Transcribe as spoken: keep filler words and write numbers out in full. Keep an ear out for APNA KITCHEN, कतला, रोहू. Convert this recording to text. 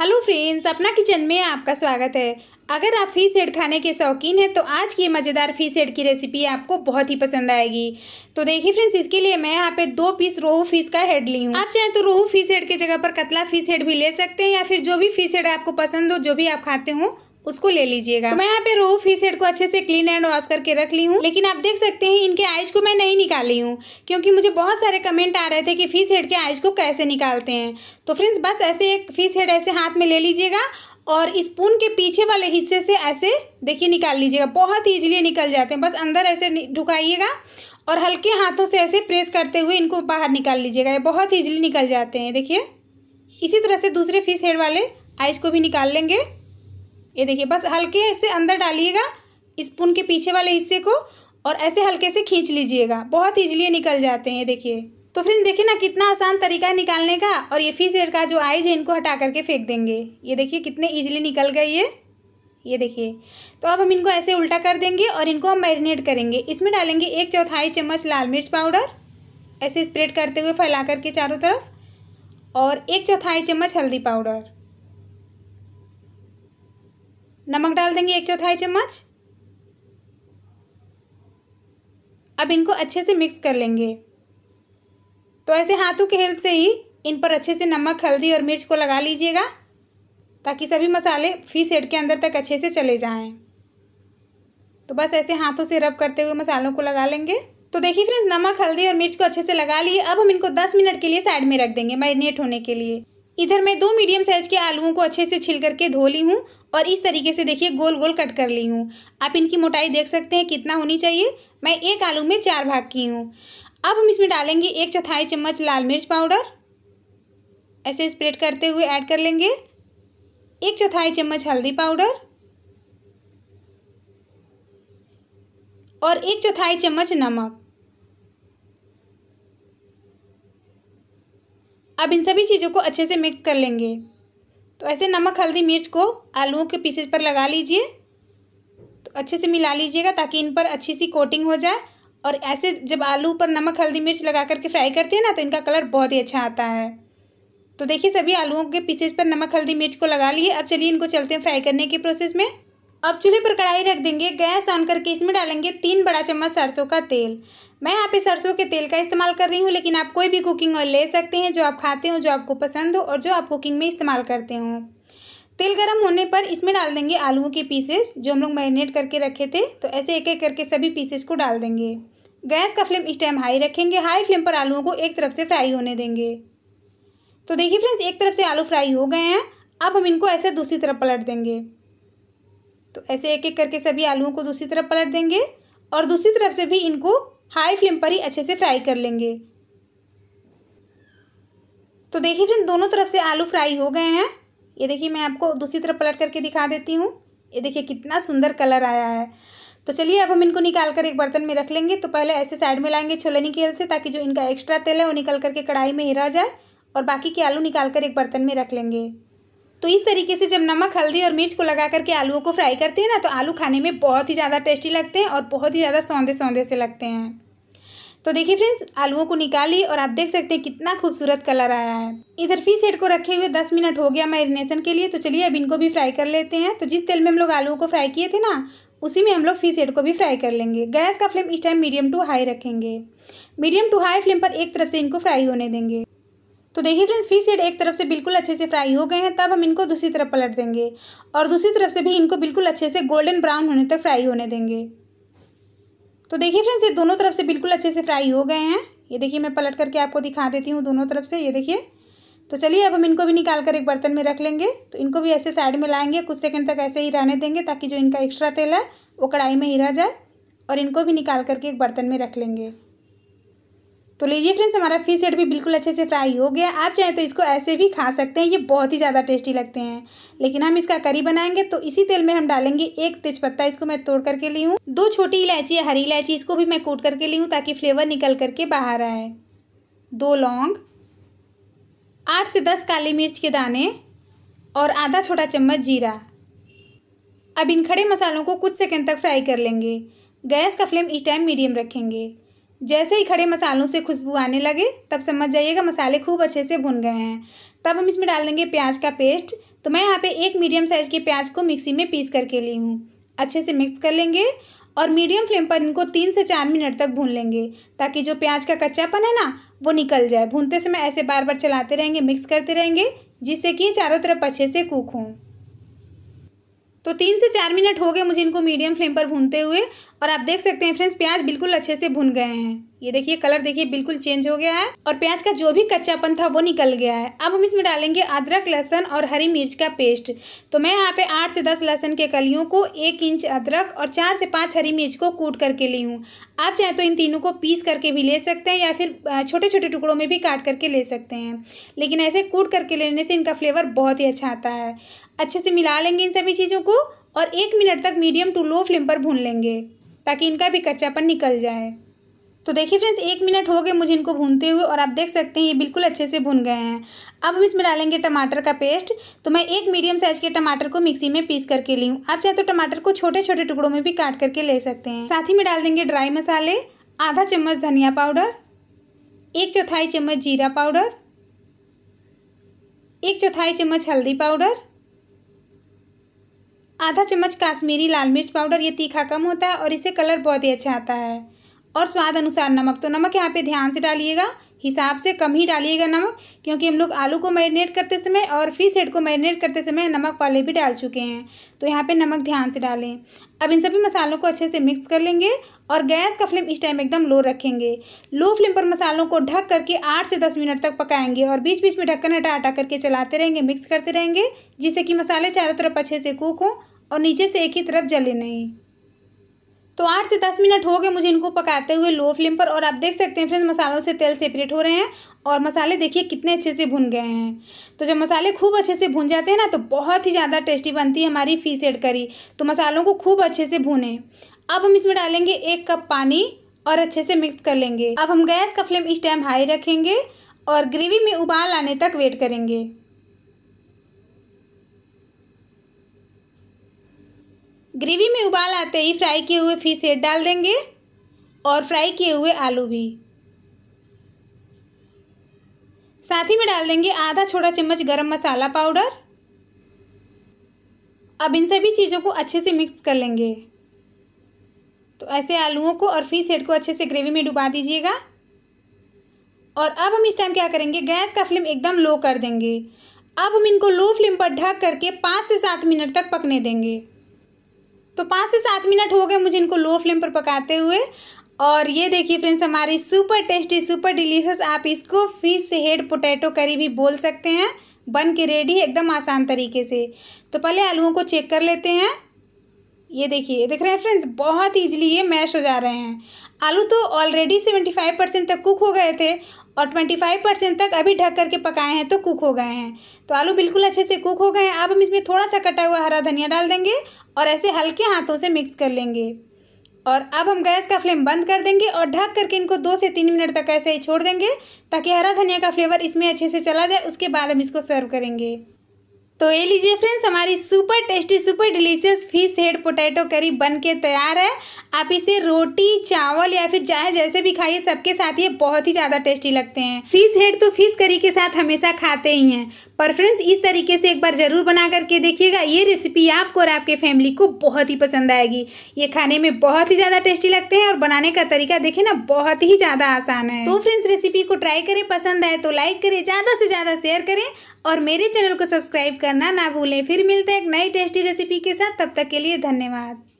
Hello friends, अपना kitchen में आपका स्वागत है। अगर आप फिश हेड खाने के शौकीन हैं तो आज की मज़ेदार फिश हेड की रेसिपी आपको बहुत ही पसंद आएगी। तो देखिए फ्रेंड्स, इसके लिए मैं यहाँ पे दो पीस रोहू फिश का हेड ली हूँ। आप चाहें तो रोहू फिश हेड की जगह पर कतला फिश हेड भी ले सकते हैं, या फिर जो भी फिश हेड आपको पसंद हो, जो भी आप खाते हो उसको ले लीजिएगा। तो मैं यहाँ पे रोहू फिश हेड को अच्छे से क्लीन एंड वॉश करके रख ली हूँ, लेकिन आप देख सकते हैं इनके आइज को मैं नहीं निकाली हूँ, क्योंकि मुझे बहुत सारे कमेंट आ रहे थे कि फिश हेड के आइज को कैसे निकालते हैं। तो फ्रेंड्स, बस ऐसे एक फिश हेड ऐसे हाथ में ले लीजिएगा और स्पून के पीछे वाले हिस्से से ऐसे देखिए निकाल लीजिएगा। बहुत ईजिली निकल जाते हैं, बस अंदर ऐसे ढुकाइएगा और हल्के हाथों से ऐसे प्रेस करते हुए इनको बाहर निकाल लीजिएगा। ये बहुत ईजिली निकल जाते हैं। देखिए इसी तरह से दूसरे फिश हेड वाले आइज को भी निकाल लेंगे। ये देखिए, बस हल्के ऐसे अंदर डालिएगा स्पून के पीछे वाले हिस्से को और ऐसे हल्के से खींच लीजिएगा। बहुत ईजिली निकल जाते हैं। देखिए तो फ्रेंड्स, देखिए ना कितना आसान तरीका है निकालने का। और ये फिश हेड का जो आइज है इनको हटा करके फेंक देंगे। ये देखिए कितने ईजिली निकल गए ये ये देखिए। तो अब हम इनको ऐसे उल्टा कर देंगे और इनको हम मैरिनेट करेंगे। इसमें डालेंगे एक चौथाई चम्मच लाल मिर्च पाउडर, ऐसे स्प्रेड करते हुए फैला करके चारों तरफ, और एक चौथाई चम्मच हल्दी पाउडर। नमक डाल देंगे एक चौथाई चम्मच। अब इनको अच्छे से मिक्स कर लेंगे। तो ऐसे हाथों के हेल्प से ही इन पर अच्छे से नमक, हल्दी और मिर्च को लगा लीजिएगा, ताकि सभी मसाले फिश हेड के अंदर तक अच्छे से चले जाएं। तो बस ऐसे हाथों से रब करते हुए मसालों को लगा लेंगे। तो देखिए फ्रेंड्स, नमक, हल्दी और मिर्च को अच्छे से लगा लिए। अब हम इनको दस मिनट के लिए साइड में रख देंगे मैरिनेट होने के लिए। इधर मैं दो मीडियम साइज़ के आलूओं को अच्छे से छील करके धो ली हूँ और इस तरीके से देखिए गोल गोल कट कर ली हूँ। आप इनकी मोटाई देख सकते हैं कितना होनी चाहिए। मैं एक आलू में चार भाग की हूँ। अब हम इसमें डालेंगे एक चौथाई चम्मच लाल मिर्च पाउडर, ऐसे स्प्रेड करते हुए ऐड कर लेंगे। एक चौथाई चम्मच हल्दी पाउडर और एक चौथाई चम्मच नमक। अब इन सभी चीज़ों को अच्छे से मिक्स कर लेंगे। तो ऐसे नमक, हल्दी, मिर्च को आलूओं के पीसेस पर लगा लीजिए। तो अच्छे से मिला लीजिएगा ताकि इन पर अच्छी सी कोटिंग हो जाए। और ऐसे जब आलू पर नमक, हल्दी, मिर्च लगा करके फ्राई करते हैं ना, तो इनका कलर बहुत ही अच्छा आता है। तो देखिए सभी आलूओं के पीसेस पर नमक, हल्दी, मिर्च को लगा लिए। अब चलिए इनको चलते हैं फ्राई करने के प्रोसेस में। अब चूल्हे पर कढ़ाई रख देंगे, गैस ऑन करके इसमें डालेंगे तीन बड़ा चम्मच सरसों का तेल। मैं यहाँ पे सरसों के तेल का इस्तेमाल कर रही हूँ, लेकिन आप कोई भी कुकिंग ऑयल ले सकते हैं जो आप खाते हो, जो आपको पसंद हो और जो आप कुकिंग में इस्तेमाल करते हो। तेल गर्म होने पर इसमें डाल देंगे आलूओं के पीसेस जो हम लोग मैरिनेट करके रखे थे। तो ऐसे एक एक करके सभी पीसेस को डाल देंगे। गैस का फ्लेम इस टाइम हाई रखेंगे। हाई फ्लेम पर आलूओं को एक तरफ से फ्राई होने देंगे। तो देखिए फ्रेंड्स, एक तरफ से आलू फ्राई हो गए हैं। अब हम इनको ऐसे दूसरी तरफ पलट देंगे। तो ऐसे एक एक करके सभी आलूओं को दूसरी तरफ पलट देंगे और दूसरी तरफ से भी इनको हाई फ्लेम पर ही अच्छे से फ्राई कर लेंगे। तो देखिए फ्रेंड्स, दोनों तरफ से आलू फ्राई हो गए हैं। ये देखिए, मैं आपको दूसरी तरफ पलट करके दिखा देती हूँ। ये देखिए कितना सुंदर कलर आया है। तो चलिए अब हम इनको निकाल कर एक बर्तन में रख लेंगे। तो पहले ऐसे साइड में लाएंगे छोलनी की हेल्प से, ताकि जो इनका एक्स्ट्रा तेल है वो निकल करके कढ़ाई में ही रह जाए, और बाकी के आलू निकाल कर एक बर्तन में रख लेंगे। तो इस तरीके से जब नमक, हल्दी और मिर्च को लगा करके आलूओं को फ्राई करते हैं ना, तो आलू खाने में बहुत ही ज़्यादा टेस्टी लगते हैं और बहुत ही ज़्यादा सौंदे सौंदे से लगते हैं। तो देखिए फ्रेंड्स, आलूओं को निकालिए और आप देख सकते हैं कितना खूबसूरत कलर आया है। इधर फिश हेड को रखे हुए दस मिनट हो गया मैरिनेशन के लिए। तो चलिए अब इनको भी फ्राई कर लेते हैं। तो जिस तेल में हम लोग आलूओं को फ्राई किए थे ना, उसी में हम लोग फिश हेड को भी फ्राई कर लेंगे। गैस का फ्लेम इस टाइम मीडियम टू हाई रखेंगे। मीडियम टू हाई फ्लेम पर एक तरफ से इनको फ्राई होने देंगे। तो देखिए फ्रेंड्स, फिश हेड एक तरफ से बिल्कुल अच्छे से फ्राई हो गए हैं। तब हम इनको दूसरी तरफ पलट देंगे और दूसरी तरफ से भी इनको बिल्कुल अच्छे से गोल्डन ब्राउन होने तक फ्राई होने देंगे। तो देखिए फ्रेंड्स, ये दोनों तरफ से बिल्कुल अच्छे से फ्राई हो गए हैं। ये देखिए, मैं पलट करके आपको दिखा देती हूँ दोनों तरफ से। ये देखिए। तो चलिए अब हम इनको भी निकाल कर एक बर्तन में रख लेंगे। तो इनको भी ऐसे साइड में लाएंगे, कुछ सेकंड तक ऐसे ही रहने देंगे, ताकि जो इनका एक्स्ट्रा तेल है वो कढ़ाई में ही रह जाए, और इनको भी निकाल करके एक बर्तन में रख लेंगे। तो लीजिए फ्रेंड्स, हमारा फिश हेड भी बिल्कुल अच्छे से फ्राई हो गया। आप चाहें तो इसको ऐसे भी खा सकते हैं, ये बहुत ही ज़्यादा टेस्टी लगते हैं। लेकिन हम इसका करी बनाएंगे। तो इसी तेल में हम डालेंगे एक तेजपत्ता, इसको मैं तोड़ करके ली हूँ। दो छोटी इलायची, हरी इलायची, इसको भी मैं कूट करके ली हूँ ताकि फ्लेवर निकल करके बाहर आए। दो लौंग, आठ से दस काली मिर्च के दाने और आधा छोटा चम्मच जीरा। अब इन खड़े मसालों को कुछ सेकेंड तक फ्राई कर लेंगे। गैस का फ्लेम इस टाइम मीडियम रखेंगे। जैसे ही खड़े मसालों से खुशबू आने लगे, तब समझ जाइएगा मसाले खूब अच्छे से भुन गए हैं। तब हम इसमें डाल देंगे प्याज का पेस्ट। तो मैं यहाँ पे एक मीडियम साइज़ के प्याज को मिक्सी में पीस करके ली हूँ। अच्छे से मिक्स कर लेंगे और मीडियम फ्लेम पर इनको तीन से चार मिनट तक भून लेंगे ताकि जो प्याज का कच्चापन है ना वो निकल जाए। भूनते समय ऐसे बार बार चलाते रहेंगे, मिक्स करते रहेंगे, जिससे कि चारों तरफ अच्छे से कुक हों। तो तीन से चार मिनट हो गए मुझे इनको मीडियम फ्लेम पर भूनते हुए और आप देख सकते हैं फ्रेंड्स प्याज बिल्कुल अच्छे से भुन गए हैं। ये देखिए कलर देखिए बिल्कुल चेंज हो गया है और प्याज का जो भी कच्चापन था वो निकल गया है। अब हम इसमें डालेंगे अदरक, लहसुन और हरी मिर्च का पेस्ट। तो मैं यहाँ पे आठ से दस लहसुन के कलियों को, एक इंच अदरक और चार से पाँच हरी मिर्च को कूट करके ली हूँ। आप चाहे तो इन तीनों को पीस करके भी ले सकते हैं या फिर छोटे छोटे टुकड़ों में भी काट करके ले सकते हैं, लेकिन ऐसे कूट करके लेने से इनका फ्लेवर बहुत ही अच्छा आता है। अच्छे से मिला लेंगे इन सभी चीज़ों को और एक मिनट तक मीडियम टू लो फ्लेम पर भून लेंगे ताकि इनका भी कच्चापन निकल जाए। तो देखिए फ्रेंड्स एक मिनट हो गए मुझे इनको भूनते हुए और आप देख सकते हैं ये बिल्कुल अच्छे से भुन गए हैं। अब हम इसमें डालेंगे टमाटर का पेस्ट। तो मैं एक मीडियम साइज़ के टमाटर को मिक्सी में पीस करके ली हूँ। आप चाहे तो टमाटर को छोटे छोटे टुकड़ों में भी काट करके ले सकते हैं। साथ ही में डाल देंगे ड्राई मसाले, आधा चम्मच धनिया पाउडर, एक चौथाई चम्मच जीरा पाउडर, एक चौथाई चम्मच हल्दी पाउडर, आधा चम्मच काश्मीरी लाल मिर्च पाउडर। ये तीखा कम होता है और इससे कलर बहुत ही अच्छा आता है। और स्वाद अनुसार नमक। तो नमक यहाँ पे ध्यान से डालिएगा, हिसाब से कम ही डालिएगा नमक, क्योंकि हम लोग आलू को मैरिनेट करते समय और फिश हेड को मैरिनेट करते समय नमक पहले भी डाल चुके हैं, तो यहाँ पे नमक ध्यान से डालें। अब इन सभी मसालों को अच्छे से मिक्स कर लेंगे और गैस का फ्लेम इस टाइम एकदम लो रखेंगे। लो फ्लेम पर मसालों को ढक करके आठ से दस मिनट तक पकाएंगे और बीच बीच में ढक्कन हटा हटा करके चलाते रहेंगे, मिक्स करते रहेंगे, जिससे कि मसाले चारों तरफ अच्छे से कुक हों और नीचे से एक ही तरफ जले नहीं। तो आठ से दस मिनट हो गए मुझे इनको पकाते हुए लो फ्लेम पर और आप देख सकते हैं फ्रेंड्स मसालों से तेल सेपरेट हो रहे हैं और मसाले देखिए कितने अच्छे से भुन गए हैं। तो जब मसाले खूब अच्छे से भुन जाते हैं ना तो बहुत ही ज़्यादा टेस्टी बनती है हमारी फिश हेड करी। तो मसालों को खूब अच्छे से भूनें। अब हम इसमें डालेंगे एक कप पानी और अच्छे से मिक्स कर लेंगे। अब हम गैस का फ्लेम इस टाइम हाई रखेंगे और ग्रेवी में उबाल आने तक वेट करेंगे। ग्रेवी में उबाल आते ही फ्राई किए हुए फिश हेड डाल देंगे और फ्राई किए हुए आलू भी। साथ ही में डाल देंगे आधा छोटा चम्मच गरम मसाला पाउडर। अब इन सभी चीज़ों को अच्छे से मिक्स कर लेंगे। तो ऐसे आलूओं को और फिश हेड को अच्छे से ग्रेवी में डुबा दीजिएगा। और अब हम इस टाइम क्या करेंगे, गैस का फ्लेम एकदम लो कर देंगे। अब हम इनको लो फ्लेम पर ढक करके पाँच से सात मिनट तक पकने देंगे। तो पाँच से सात मिनट हो गए मुझे इनको लो फ्लेम पर पकाते हुए और ये देखिए फ्रेंड्स हमारी सुपर टेस्टी सुपर डिलीशियस, आप इसको फिश हेड पोटैटो करी भी बोल सकते हैं, बन के रेडी एकदम आसान तरीके से। तो पहले आलूओं को चेक कर लेते हैं। ये देखिए देख रहे हैं फ्रेंड्स बहुत ईजिली ये मैश हो जा रहे हैं। आलू तो ऑलरेडी सेवेंटी फाइव परसेंट तक कुक हो गए थे और ट्वेंटी फाइव परसेंट तक अभी ढक करके पकाए हैं तो कुक हो गए हैं। तो आलू बिल्कुल अच्छे से कुक हो गए हैं। अब हम इसमें थोड़ा सा कटा हुआ हरा धनिया डाल देंगे और ऐसे हल्के हाथों से मिक्स कर लेंगे। और अब हम गैस का फ्लेम बंद कर देंगे और ढक करके इनको दो से तीन मिनट तक ऐसे ही छोड़ देंगे ताकि हरा धनिया का फ्लेवर इसमें अच्छे से चला जाए। उसके बाद हम इसको सर्व करेंगे। तो ये लीजिए फ्रेंड्स हमारी super tasty super delicious fish head potato curry बन के तैयार है। आप इसे रोटी, चावल या फिर चाहे जैसे भी खाइए, सबके साथ ये बहुत ही ज़्यादा टेस्टी लगते हैं। फिश हेड तो फिश करी के साथ हमेशा खाते ही हैं, पर फ्रेंड्स इस तरीके से एक बार ज़रूर बना करके देखिएगा। ये रेसिपी आपको और आपके फैमिली को बहुत ही पसंद आएगी। ये खाने में बहुत ही ज़्यादा टेस्टी लगते हैं और बनाने का तरीका देखें ना बहुत ही ज़्यादा आसान है। तो फ्रेंड्स रेसिपी को ट्राई करें, पसंद आए तो लाइक करें, ज़्यादा से ज़्यादा शेयर करें और मेरे चैनल को सब्सक्राइब करना ना भूलें। फिर मिलते हैं एक नई टेस्टी रेसिपी के साथ, तब तक के लिए धन्यवाद।